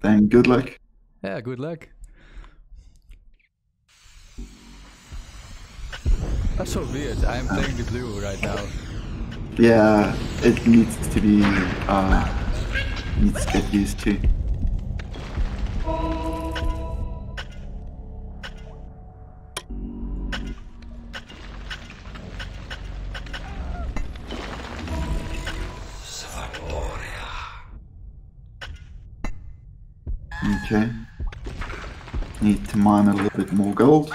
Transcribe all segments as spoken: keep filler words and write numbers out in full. Then good luck. Yeah, good luck. That's so weird. I am playing the blue right now. Yeah, it needs to be uh needs to get used to. Okay. Need to mine a little bit more gold.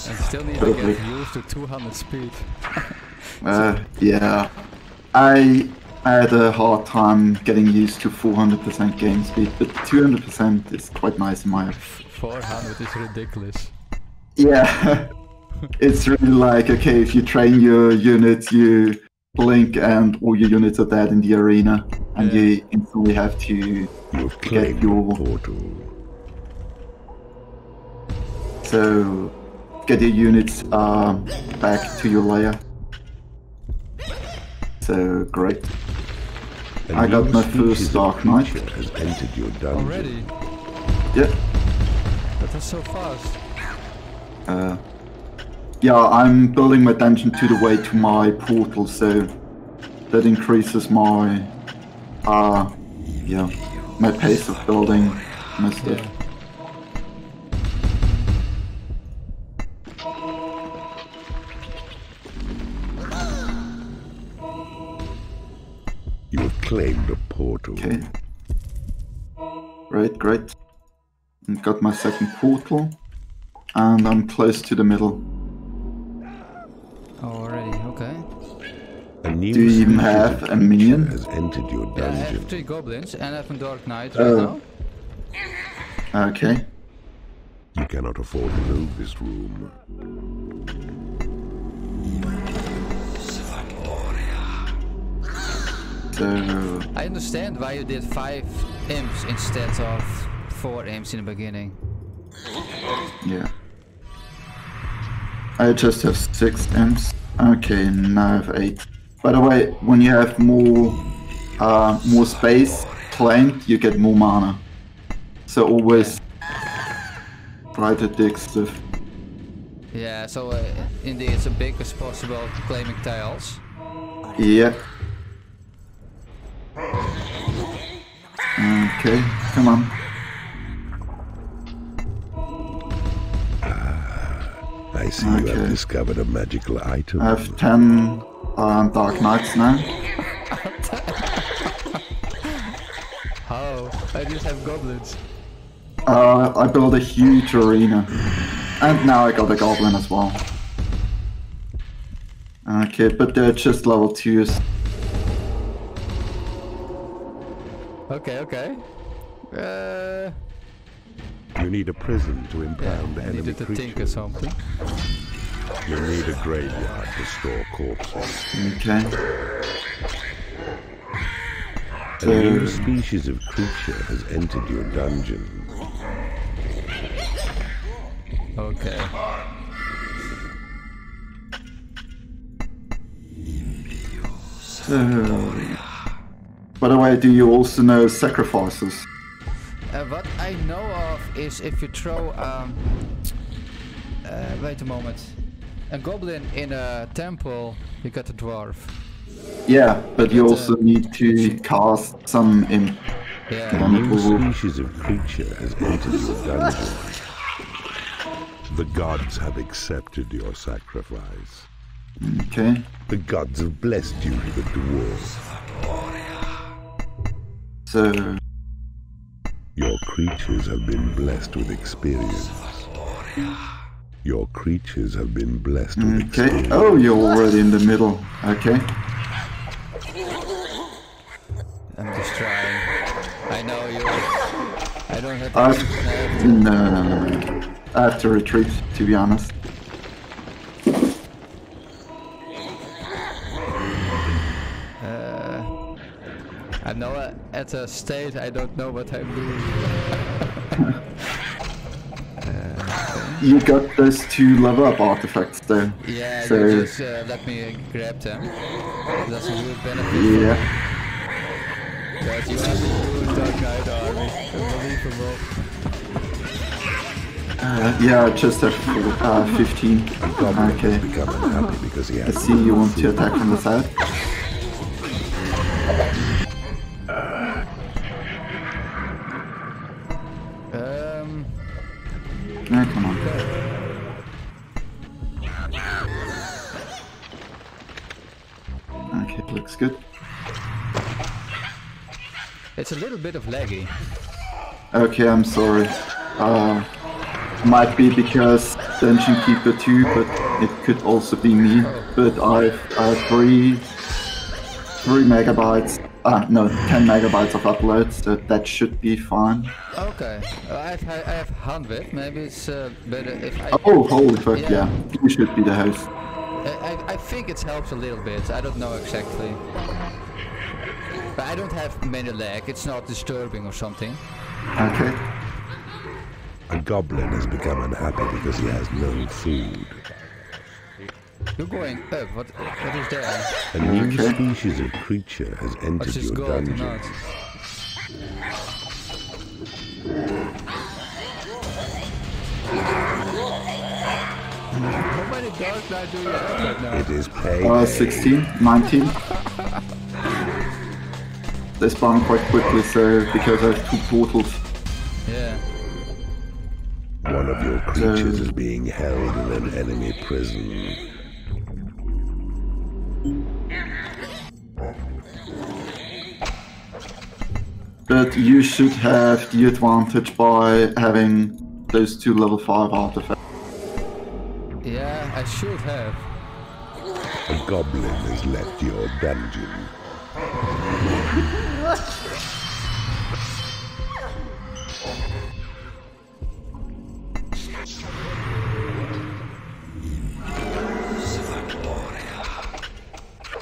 Still need Probably. to get used to two hundred speed. uh, yeah, I had a hard time getting used to four hundred percent game speed, but two hundred percent is quite nice in my opinion. four hundred is ridiculous. Yeah, it's really like, okay, if you train your unit, you blink and all your units are dead in the arena, and yeah. you instantly have to get your... So... Get your units uh, back to your layer. So great. And I got my first Dark Knight. Has entered your dungeon. Already? Yeah. That's so fast. Uh, yeah, I'm building my dungeon to the way to my portal, so that increases my uh, yeah, my pace of building my stuff. Yeah. Claim the portal. Okay. Great, great. And got my second portal. And I'm close to the middle. Already, okay. A new Do you even have a minion? Has entered your dungeon. Yeah, I have three goblins and I have a Dark Knight right oh. now. Okay. You cannot afford to leave this room. So, I understand why you did five imps instead of four imps in the beginning. Yeah. I just have six imps. Okay, now I have eight. By the way, when you have more uh, more space claimed, you get more mana. So always try to dig stuff. Yeah, so uh, indeed it's a big responsible claiming tiles. Yeah. Okay, come on. Ah, I see okay. you have discovered a magical item. I have ten uh, Dark Knights now. How? Oh, I just have goblins. Uh, I built a huge arena. And now I got a goblin as well. Okay, but they're just level twos. Okay, okay. Uh, you need a prison to impound yeah, enemy creatures. You need to think or something. You need a graveyard to store corpses. Okay. A new species of creature has entered your dungeon. Okay. So... By the way, do you also know sacrifices? Uh, what I know of is if you throw... Um, uh, wait a moment. A goblin in a temple, you get a dwarf. Yeah, but you, you also a... need to cast some imp. Yeah. A new species of creature has entered your dungeon. The gods have accepted your sacrifice. Okay. The gods have blessed you with a dwarf. So, your creatures have been blessed with experience. Your creatures have been blessed okay. with experience. Oh, you're already in the middle. Okay. I'm just trying. I know you. I don't have to. I've, no, no, no, no. I have to retreat, to be honest. I know uh, at a state I don't know what I'm doing. uh, you got those two level up artifacts there. Yeah, so you just uh, let me grab them. That's a real benefit. Yeah. But you have a good Dark Knight army. Unbelievable. Uh, yeah, I just have uh, fifteen. Okay. I see you want to attack from the side. Oh, come on. Okay, looks good. It's a little bit of laggy. Okay, I'm sorry. Uh, might be because Dungeon Keeper two, but it could also be me. But I've uh, three, three megabytes. Ah, no, ten megabytes of uploads, so that should be fine. Okay, I have, I have one hundred, maybe it's uh, better if I... Oh, holy fuck, yeah. yeah. You should be the host. I, I, I think it helps a little bit, I don't know exactly. But I don't have many lag, it's not disturbing or something. Okay. A goblin has become unhappy because he has no food. You're going up, what, what is there? A new okay. species of creature has entered your dungeon. How many dark knights do you have right now? It is payday. Uh, sixteen, nineteen. They spawn quite quickly, so because I have two portals. Yeah. One of your creatures so... is being held in an enemy prison. But you should have the advantage by having those two level five artifacts. Yeah, I should have. A goblin has left your dungeon.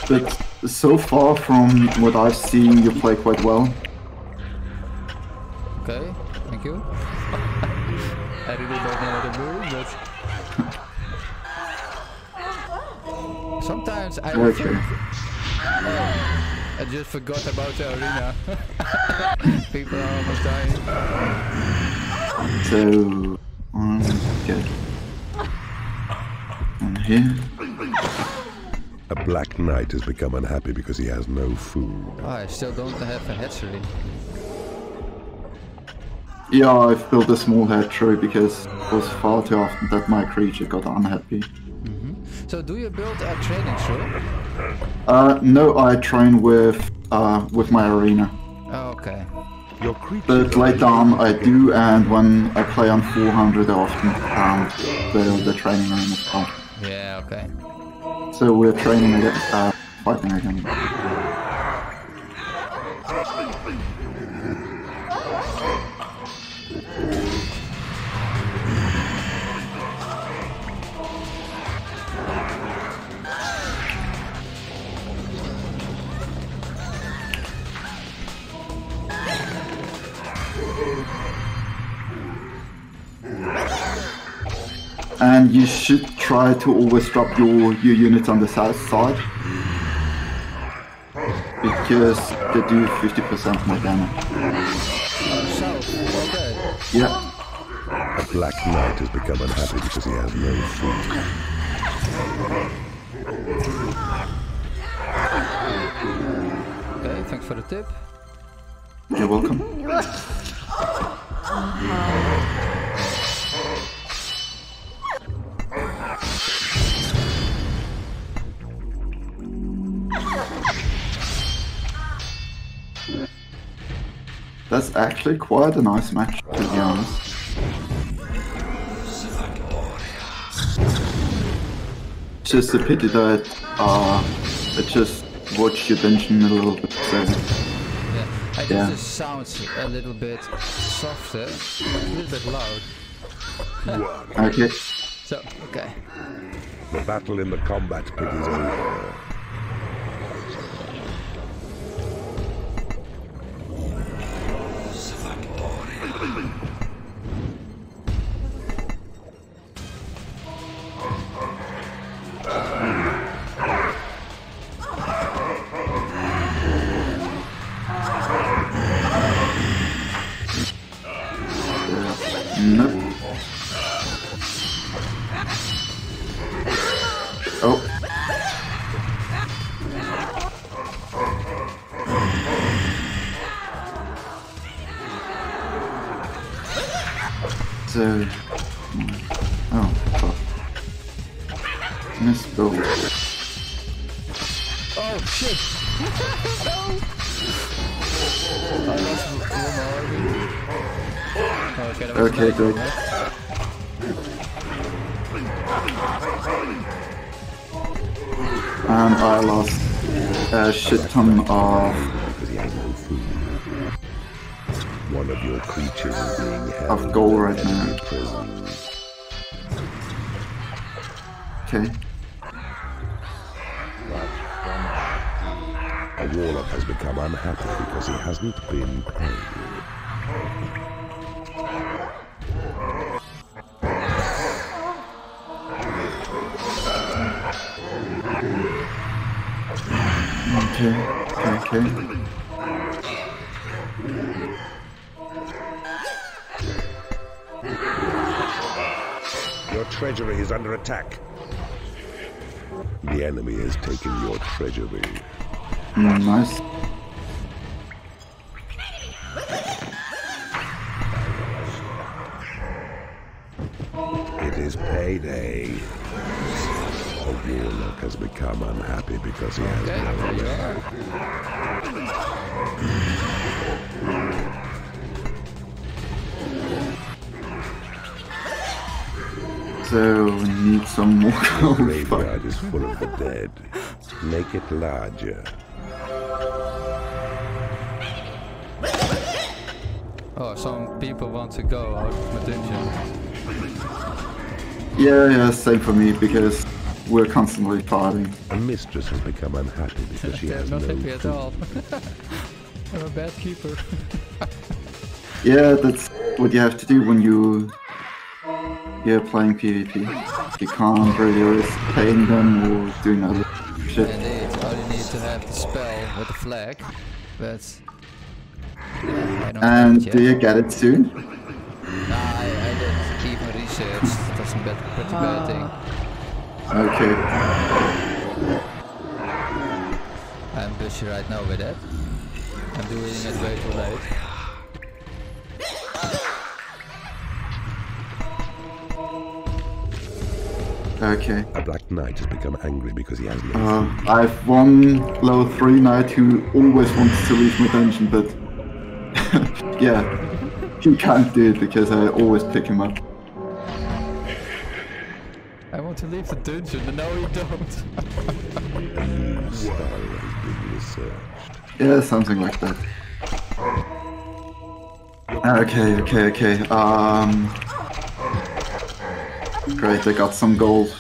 But so far from what I've seen, you play quite well. Okay, thank you. I really don't know how to move, but... Sometimes I okay. think... Uh, I just forgot about the arena. People are almost dying. So... One, good. One here. A black knight has become unhappy because he has no food. Oh, I still don't have a hatchery. Yeah, I've built a small hatchery because it was far too often that my creature got unhappy. Mm-hmm. So do you build a training room? Uh, no, I train with uh, with my arena. Oh, okay. Your creature. But later on I do, and when I play on four hundred I often um, build the training room as well. Yeah, okay. So we're training again, uh, fighting again. And you should try to always drop your, your units on the south side, because they do fifty percent more damage. Yeah. A black knight has become unhappy because he has no food. Okay, thanks for the tip. You're welcome. That's actually quite a nice match, to be honest. It's just a pity that uh, it just watched your dungeon a little bit. So. Yeah, I yeah. It just sounds a little bit softer, a little bit loud. Okay. So, okay. The battle in the combat pit is over. Oh shit! I lost one already. Okay, good. And I lost a shit ton of. One of your creatures is being held of gold right now. Okay. A warlock has become unhappy because he hasn't been paid. Okay, okay. Your treasury is under attack. The enemy has taken your treasury. Mm, nice. It is payday. A warlock has become unhappy because he has no money. So we need some more gold. The graveyard is full of the dead. Make it larger. Oh, some people want to go out of my dungeon. Yeah, yeah, same for me, because we're constantly fighting. A mistress has become unhappy because she has not no happy at all. I'm a bad keeper. Yeah, that's what you have to do when you... you're playing PvP. You can't really risk paying them or doing other shit. Indeed, all you need to have the spell with the flag, but... And do you get it soon? Nah, I, I didn't even research. It was a bad, pretty bad thing. Okay. I'm busy right now with that. I'm doing it way too late. Okay. A black knight has become angry because he has no food. Uh, I've one level three knight who always wants to leave my dungeon, but. Yeah, he can't do it because I always pick him up. I want to leave the dungeon, but no, you don't. Yeah, something like that. Okay, okay, okay. Um, great, I got some gold.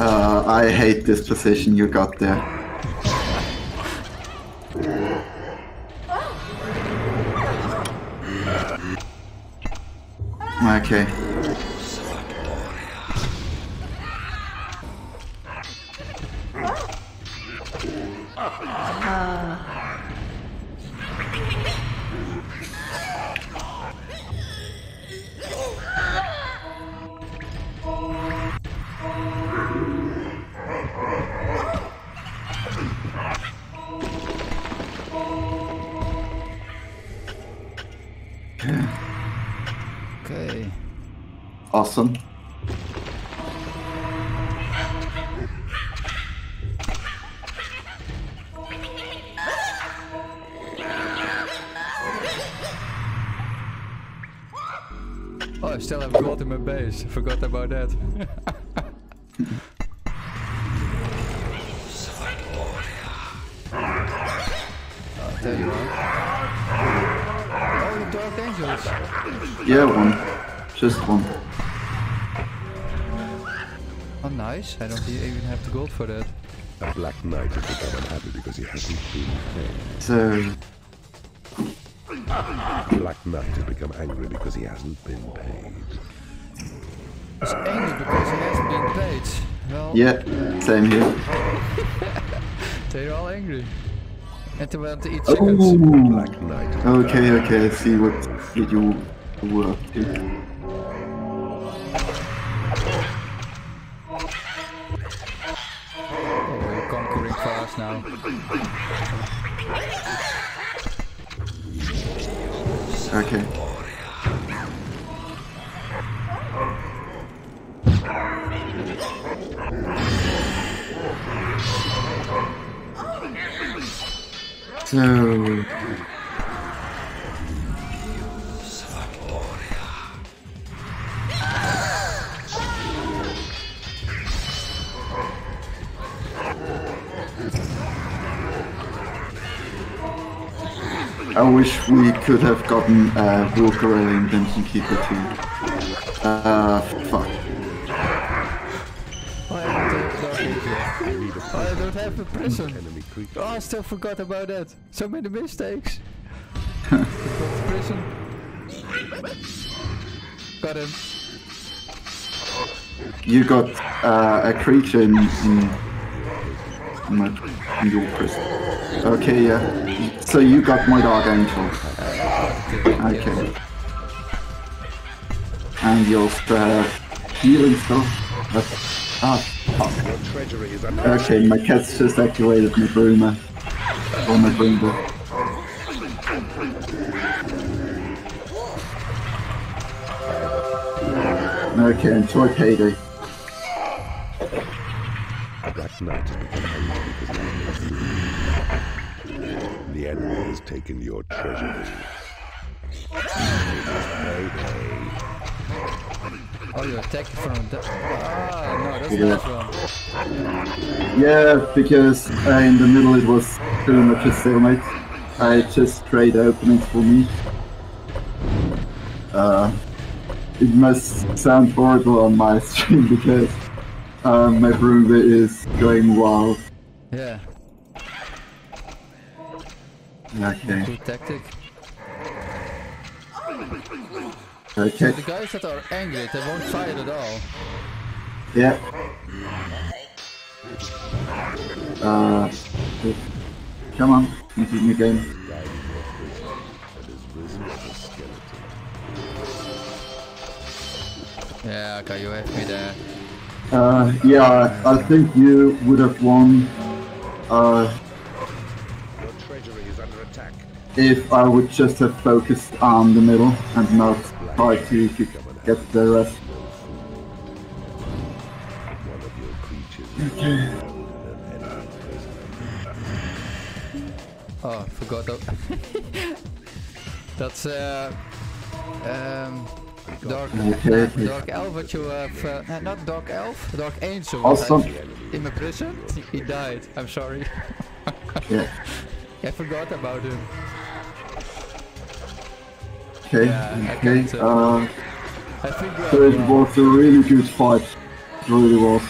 Uh, I hate this position you got there. Okay. Okay. Awesome. Oh, I still have gold in my base. I forgot about that. Oh, there you are. Dark Angels. Yeah, one. Just one. Oh, nice. I don't even have the gold for that. A black knight has become unhappy because he hasn't been paid. So... A black knight has become angry because he hasn't been paid. He's angry because he hasn't been paid. Well... Yeah, same here. They're all angry. And to want to eat chickens. Oh. Okay, okay, I see what you were up to. Oh, we're conquering fast now. Okay. So... I wish we could have gotten uh, Wolcarelli in Dungeon Keeper two. Uh, fuck. I don't have a prison. Oh, I still forgot about that. So many mistakes. Got prison. Got him. You got uh, a creature in, in, in your prison. Okay, yeah. So you got my Dark Angel. Okay. And you also have healing stuff. That's Ah, fuck. Okay, my cat's just activated my broomer. Or my broomer. Okay, enjoy payday. Black Knight has become hungry. The enemy has taken your treasure. Oh, you attack from the... Ah, no, that's yeah. Not wrong. Yeah, because uh, in the middle it was pretty much a stalemate. I just trade openings for me. Uh, it must sound horrible on my stream because uh, my broomer is going wild. Yeah. Okay. Good tactic. Okay. So the guys that are angry, they won't fight at all. Yeah. Uh, come on, this is the game. Yeah, okay, you have me there. Uh, yeah, I think you would have won. Uh, Your treasury is under attack. If I would just have focused on the middle and not try to get the rest. Okay. Oh, I forgot that. That's uh, um, Dark, okay, okay. Dark Elf, but you have uh, not Dark Elf, Dark Angel. Also, in my prison, he died. I'm sorry. Yeah. I forgot about him. Okay, yeah, okay, I uh, I so it was a really good fight, it really was.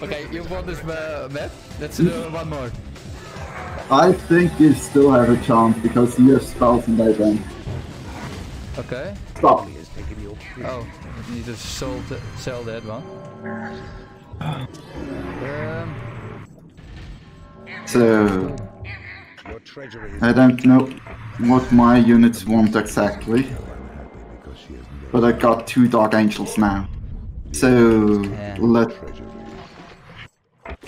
Okay, you won this uh, map, let's do mm. one more. I think you still have a chance, because you have spells in that end. Okay. Stop. Oh, you need to sell, sell that one. Um. So... I don't know what my units want exactly, but I got two Dark Angels now. So yeah. Let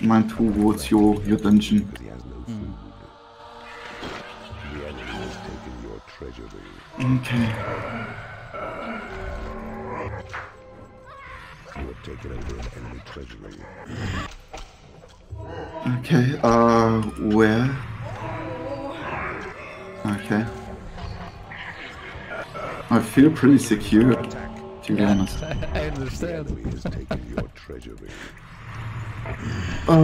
mine towards your your dungeon. Mm. Okay. You have taken over an enemy treasury. Okay. Uh, where? Okay. I feel pretty secure, to be honest. I understand. uh,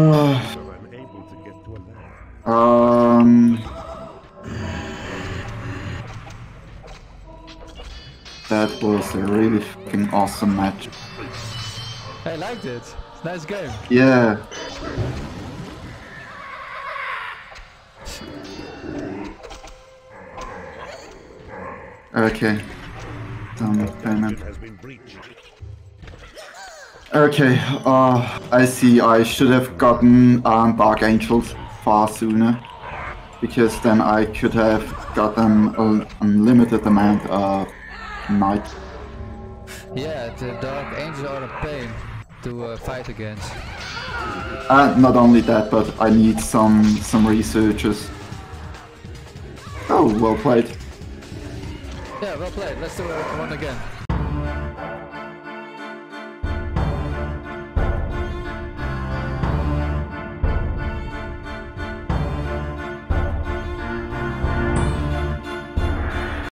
um. That was a really fucking awesome match. I liked it. It's a nice game. Yeah. Okay. Download payment. Okay, uh, I see. I should have gotten um, Dark Angels far sooner. Because then I could have gotten an unlimited amount of knights. Yeah, the Dark Angels are a pain to uh, fight against. And not only that, but I need some, some researchers. Oh, well played. Yeah, well played. Let's do it one again.